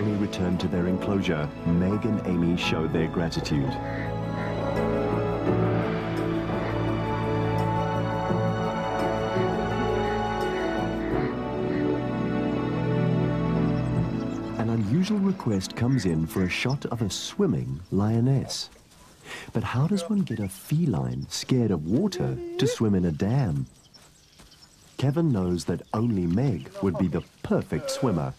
finally return to their enclosure, Meg and Amy show their gratitude. An unusual request comes in for a shot of a swimming lioness. But how does one get a feline scared of water to swim in a dam? Kevin knows that only Meg would be the perfect swimmer,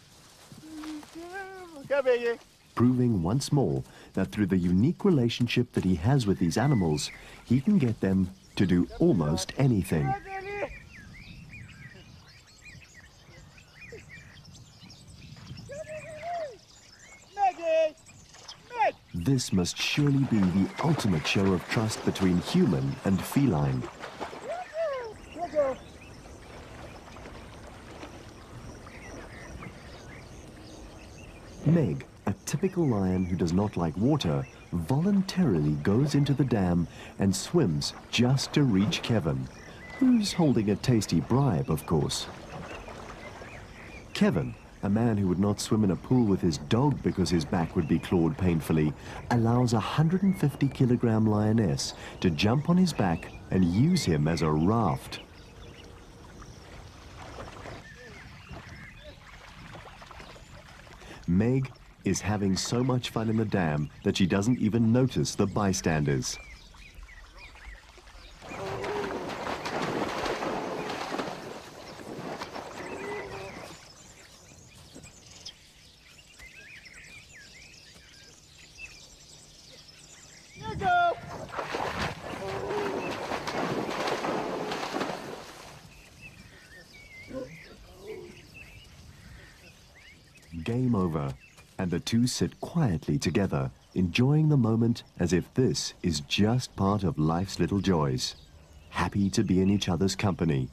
proving once more that through the unique relationship that he has with these animals, he can get them to do almost anything. This must surely be the ultimate show of trust between human and feline. Meg, a typical lion who does not like water, voluntarily goes into the dam and swims just to reach Kevin, who's holding a tasty bribe, of course. Kevin, a man who would not swim in a pool with his dog because his back would be clawed painfully, allows a 150-kilogram lioness to jump on his back and use him as a raft. Meg is having so much fun in the dam that she doesn't even notice the bystanders. Game over, and the two sit quietly together, enjoying the moment as if this is just part of life's little joys, happy to be in each other's company.